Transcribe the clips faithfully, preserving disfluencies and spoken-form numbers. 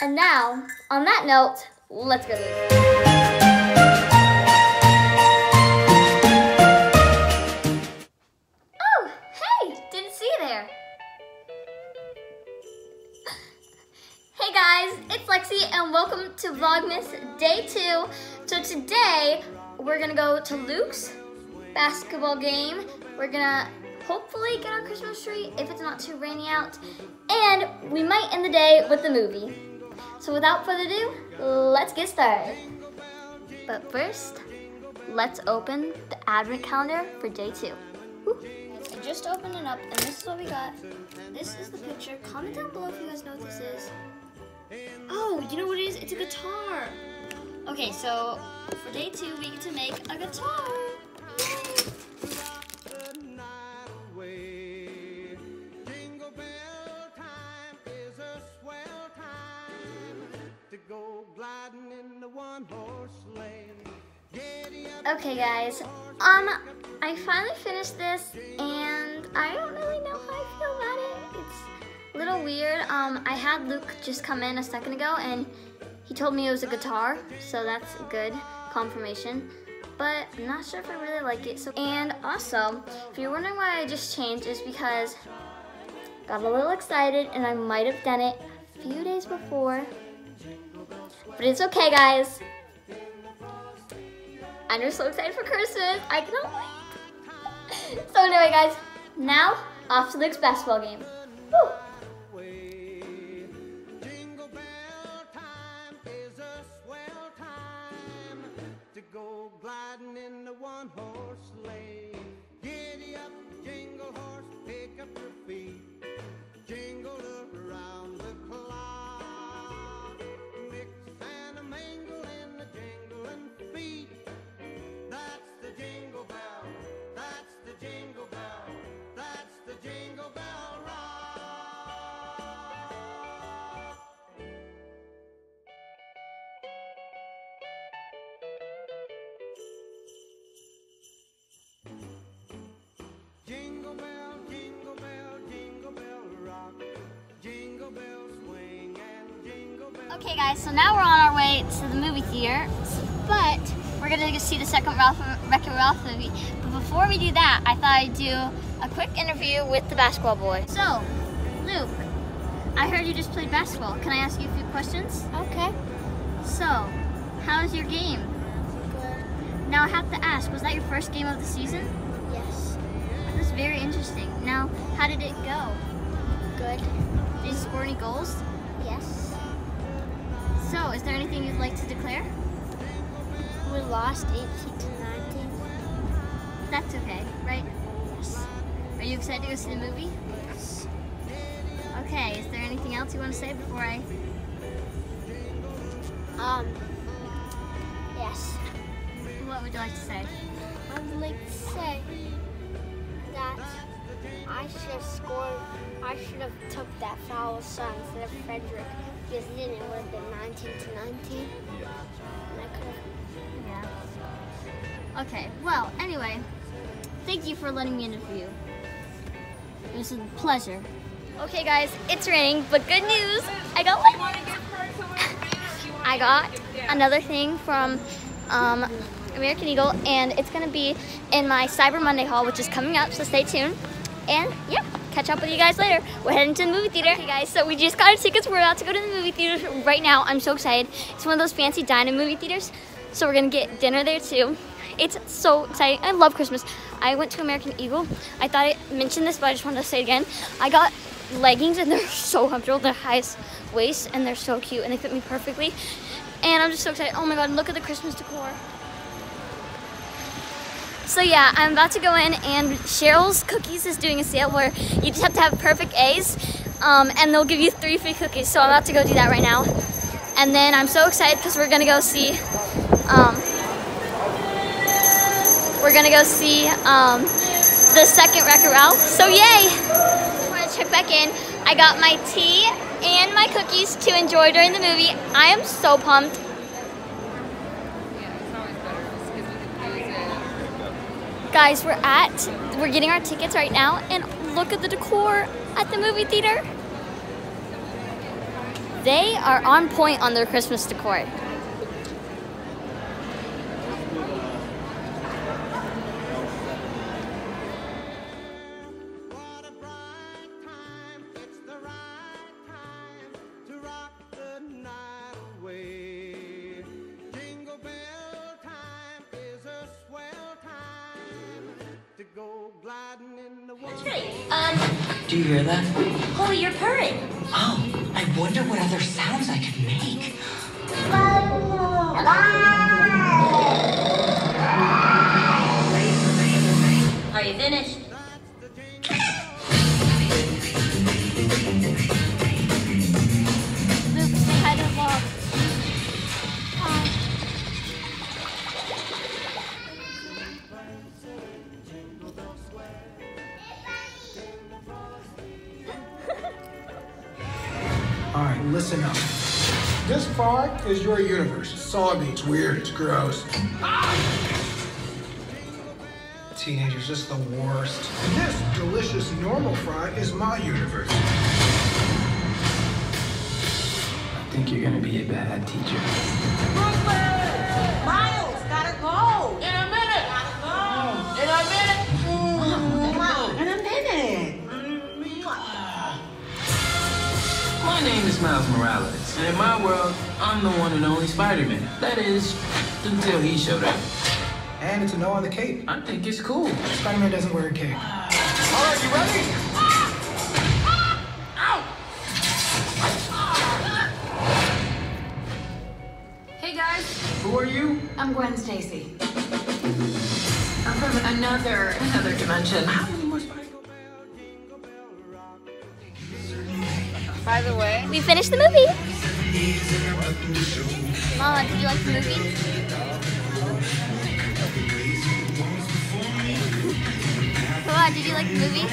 And now, on that note, let's go to Luke. Oh, hey, didn't see you there. Hey guys, it's Lexi and welcome to Vlogmas Day two. So today, we're gonna go to Luke's basketball game. We're gonna hopefully get our Christmas tree if it's not too rainy out. And we might end the day with a movie. So without further ado, let's get started. But first, let's open the Advent calendar for day two. Woo. I just opened it up, and this is what we got. This is the picture. Comment down below if you guys know what this is. Oh, you know what it is? It's a guitar. Okay, so for day two, we get to make a guitar. Okay guys, um, I finally finished this and I don't really know how I feel about it. It's a little weird. Um, I had Luke just come in a second ago and he told me it was a guitar, so that's good confirmation. But I'm not sure if I really like it. So, and also, if you're wondering why I just changed, is because I got a little excited and I might have done it a few days before. But it's okay guys. I'm just so excited for Christmas. I cannot wait. So anyway guys, now off to Luke's basketball game. Woo. Okay guys, so now we're on our way to the movie theater, but we're gonna go see the second Wreck-It Ralph movie. But before we do that, I thought I'd do a quick interview with the basketball boy. So, Luke, I heard you just played basketball. Can I ask you a few questions? Okay. So, how was your game? Good. Now I have to ask, was that your first game of the season? Yes. That was very interesting. Now, how did it go? Good. Did you score any goals? Yes. So, is there anything you'd like to declare? We lost eighteen to nineteen. That's okay, right? Yes. Are you excited to go see the movie? Yes. Okay, is there anything else you want to say before I... Um, yes. What would you like to say? I would like to say that I should have scored, I should have took that foul shot instead of Frederick. Because then it would have been nineteen to nineteen. Yeah. And I could have... Yeah. Okay, well, anyway, thank you for letting me interview. It was a pleasure. Okay, guys, it's raining, but good news. I got I got another thing from um, American Eagle, and it's going to be in my Cyber Monday haul, which is coming up, so stay tuned. And, yeah. Catch up with you guys later. We're heading to the movie theater. Okay guys, so we just got our tickets. We're about to go to the movie theater right now. I'm so excited. It's one of those fancy dine-in movie theaters. So we're gonna get dinner there too. It's so exciting. I love Christmas. I went to American Eagle. I thought I mentioned this, but I just wanted to say it again. I got leggings and they're so comfortable. They're highest waist and they're so cute and they fit me perfectly. And I'm just so excited. Oh my God, look at the Christmas decor. So yeah, I'm about to go in and Cheryl's Cookies is doing a sale where you just have to have perfect A's um, and they'll give you three free cookies. So I'm about to go do that right now. And then I'm so excited because we're gonna go see, um, we're gonna go see um, the second Wreck-It Ralph. So yay! Just wanna check back in. I got my tea and my cookies to enjoy during the movie. I am so pumped. Guys, we're at, we're getting our tickets right now, and look at the decor at the movie theater. They are on point on their Christmas decor. Do you hear that? Oh, you're purring. Oh, I wonder what other sounds I could make. Are you finished? Luke, say hi to Vlog. Hi. Alright, listen up. This far is your universe. It's soggy, it's weird, it's gross. Ah! Teenagers, just the worst. This delicious normal fry is my universe. I think you're gonna be a bad teacher. Brooklyn! Miles, gotta go! In a minute! Gotta go! In a minute! Mm-hmm. Mom, in a minute! My name is Miles Morales, and in my world, I'm the one and only Spider-Man. That is, until he showed up. And it's a no on the cape. I think it's cool. Spider-Man doesn't wear a cape. Uh, All right, you ready? Ah! Ah! Ow! Hey guys. Who are you? I'm Gwen Stacy. I'm from another, another dimension. How many more Spider-Man? By the way, we finished the movie. Mama, did you like the movie? Mama, did you like the movie?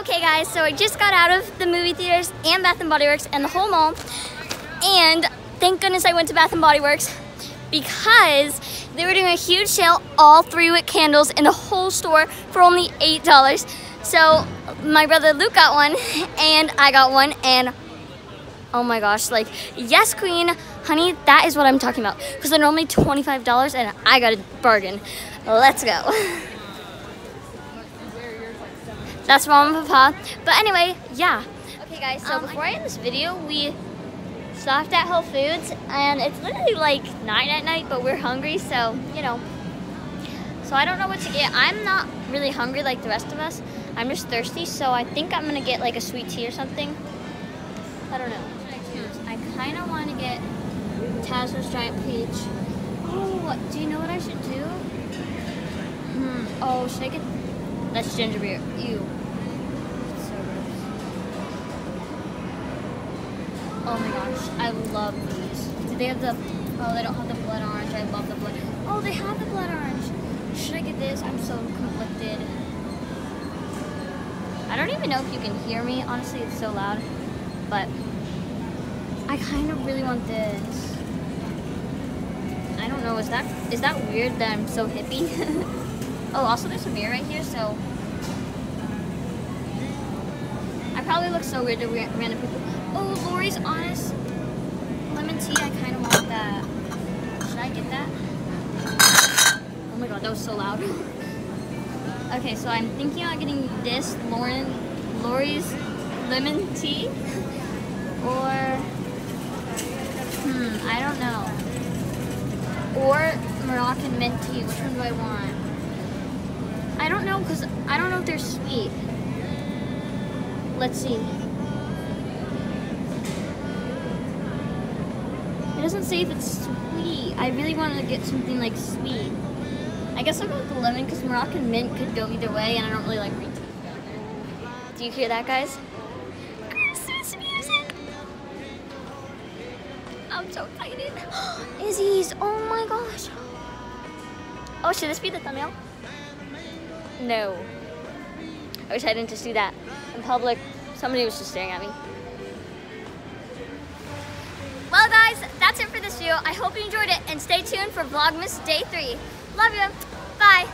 Okay guys, so I just got out of the movie theaters and Bath and Body Works and the whole mall, and thank goodness I went to Bath and Body Works because they were doing a huge sale, all three wick candles in the whole store for only eight dollars. So my brother Luke got one and I got one, and oh my gosh, like, yes queen, honey, that is what I'm talking about, because they're normally twenty-five dollars and I got a bargain. Let's go. That's Mom and Papa. But anyway, yeah. Okay guys, so um, before I end this video, we stopped at Whole Foods, and it's literally like nine at night, but we're hungry, so, you know. So I don't know what to get. I'm not really hungry like the rest of us. I'm just thirsty, so I think I'm gonna get like a sweet tea or something. I don't know. What should I choose? I kinda wanna get Tazo's Giant Peach. Oh, do you know what I should do? Hmm, oh, should I get, that's ginger beer. Ew. It's so gross. Oh my gosh, I love these. Do they have the, oh, they don't have the blood orange. I love the blood. Oh, they have the blood orange. Should I get this? I'm so conflicted. I don't even know if you can hear me. Honestly, it's so loud. But I kind of really want this. I don't know, is that is that weird that I'm so hippie? Oh, also there's a mirror right here, so I probably look so weird to random people. Oh, Lori's Honest Lemon Tea, I kind of want that. Should I get that? Oh my god, that was so loud. Okay, so I'm thinking about getting this Lauren, Lori's Lemon Tea, or, hmm, I don't know. Or Moroccan Mint Tea, which one do I want? I don't know, because I don't know if they're sweet. Let's see. It doesn't say if it's sweet. I really wanted to get something like sweet. I guess I'll go with the lemon, because Moroccan mint could go either way, and I don't really like green tea. Do you hear that, guys? Christmas music! Oh I'm so excited. Izzy's, oh my gosh. Oh, should this be the thumbnail? No. I wish I didn't just do that. In public, somebody was just staring at me. Well guys, that's it for this video. I hope you enjoyed it and stay tuned for Vlogmas Day three. Love you, bye.